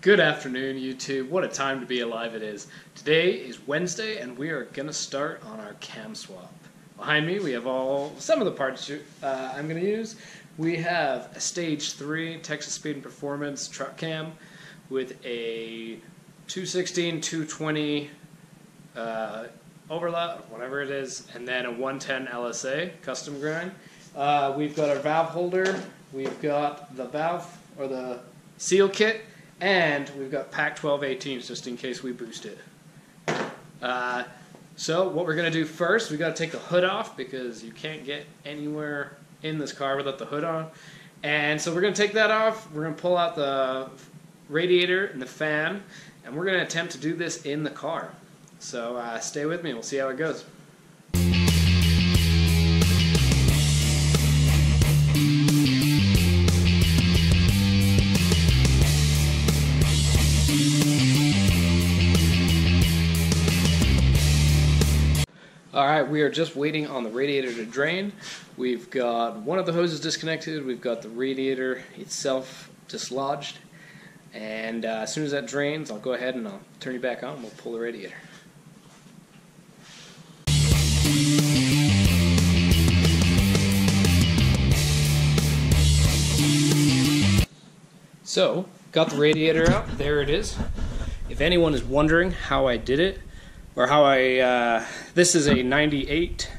Good afternoon, YouTube. What a time to be alive it is. Today is Wednesday, and we are going to start on our cam swap. Behind me, we have some of the parts I'm going to use. We have a Stage 3 Texas Speed and Performance truck cam with a 216-220 overlap, whatever it is, and then a 110 LSA custom grind. We've got our valve holder. We've got the valve, or the seal kit. And we've got PAC 1218s just in case we boost it. So what we're going to do first, we've got to take the hood off because you can't get anywhere in this car without the hood on. And so we're going to take that off. We're going to pull out the radiator and the fan, and we're going to attempt to do this in the car. So stay with me and we'll see how it goes. Alright, we are just waiting on the radiator to drain. We've got one of the hoses disconnected, we've got the radiator itself dislodged, and as soon as that drains, I'll go ahead and I'll turn you back on and we'll pull the radiator. So, got the radiator out, there it is. If anyone is wondering how I did it, or how I, this is a 98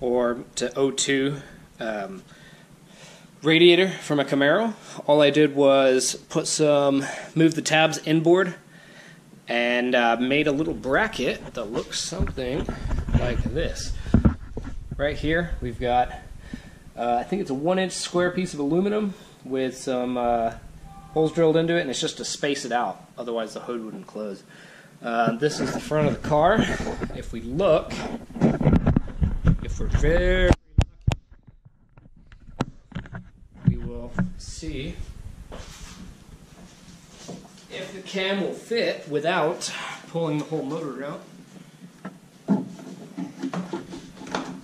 or to 02 radiator from a Camaro. All I did was move the tabs inboard and made a little bracket that looks something like this. Right here we've got, I think it's a 1-inch square piece of aluminum with some holes drilled into it, and it's just to space it out, otherwise the hood wouldn't close. This is the front of the car. If we look, if we're very lucky, we will see if the cam will fit without pulling the whole motor out.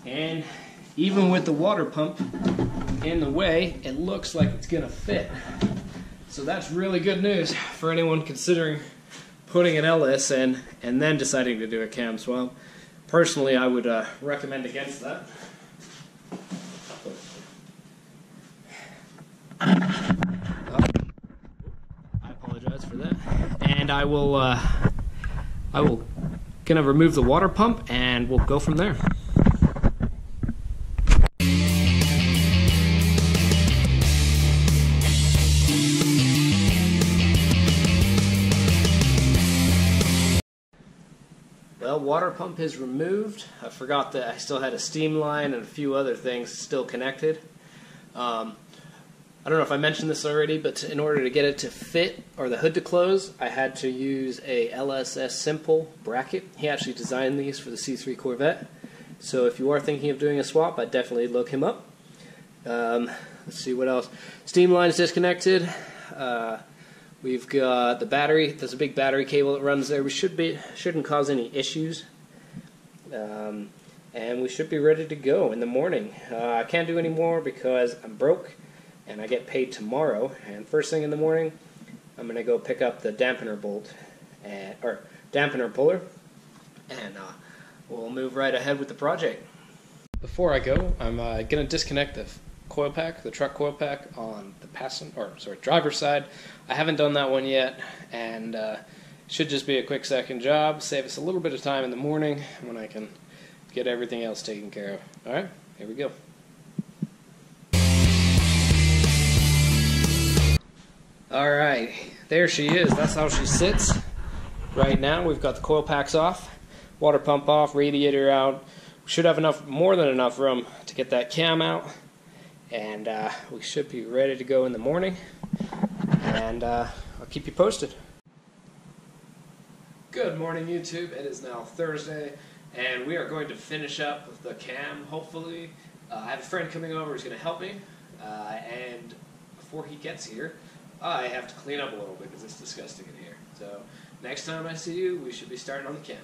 And even with the water pump in the way, it looks like it's gonna fit. So that's really good news for anyone considering putting an LS in and then deciding to do a cam swap. Personally, I would recommend against that. I apologize for that. And I will gonna remove the water pump and we'll go from there. Well, water pump is removed. I forgot that I still had a steam line and a few other things still connected. I don't know if I mentioned this already, but in order to get it to fit, or the hood to close, I had to use a LSS simple bracket. He actually designed these for the C3 Corvette. So if you are thinking of doing a swap, I'd definitely look him up. Let's see what else. Steam line is disconnected. We've got the battery. There's a big battery cable that runs there. We shouldn't cause any issues, and we should be ready to go in the morning. I can't do any more because I'm broke, and I get paid tomorrow. And first thing in the morning, I'm gonna go pick up the dampener bolt, or dampener puller, and we'll move right ahead with the project. Before I go, I'm gonna disconnect the coil pack, the truck coil pack on the driver's side. I haven't done that one yet, and should just be a quick second job, save us a little bit of time in the morning when I can get everything else taken care of. Alright, here we go. Alright, there she is. That's how she sits. Right now we've got the coil packs off, water pump off, radiator out. We should have enough, more than enough room to get that cam out. And we should be ready to go in the morning, and I'll keep you posted. Good morning, YouTube. It is now Thursday, and we are going to finish up with the cam, hopefully. I have a friend coming over who's going to help me, and before he gets here, I have to clean up a little bit because it's disgusting in here. So next time I see you, we should be starting on the cam.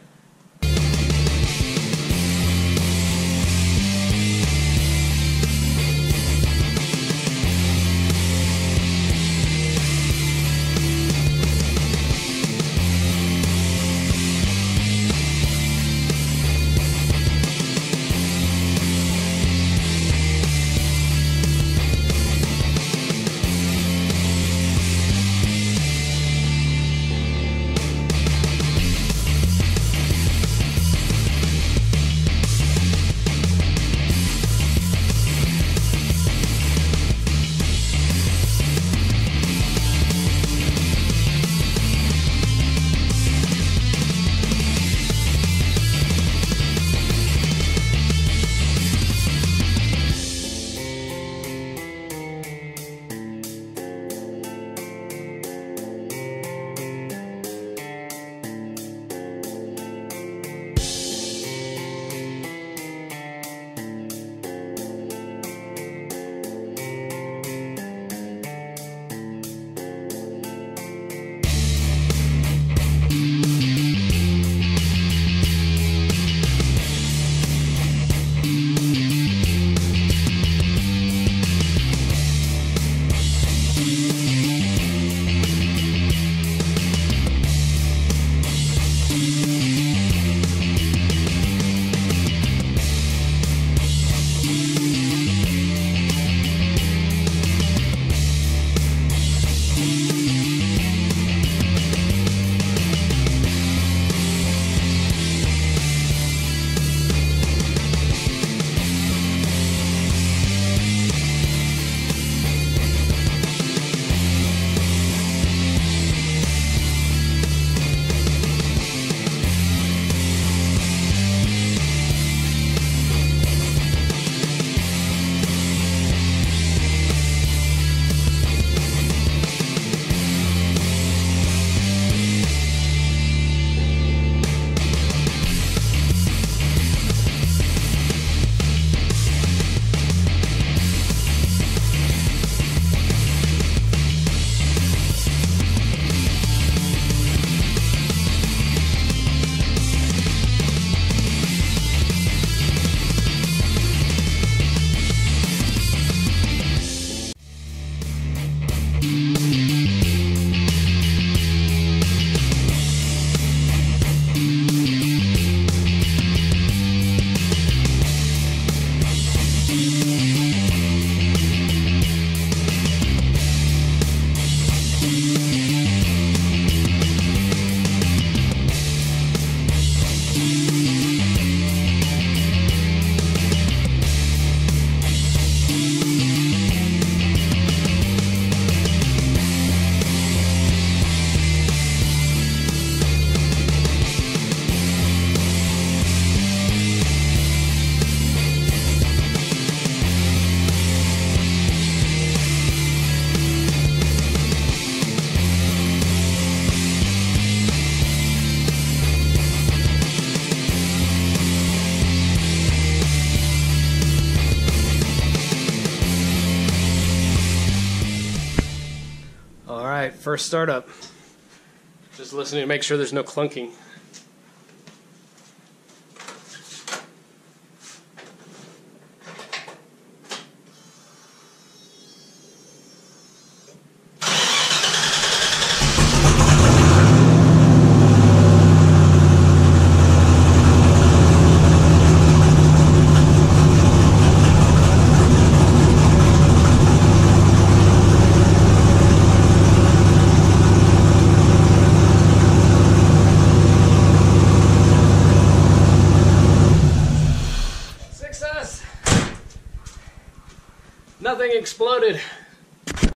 Alright, first startup. Just listening to make sure there's no clunking. Nothing exploded.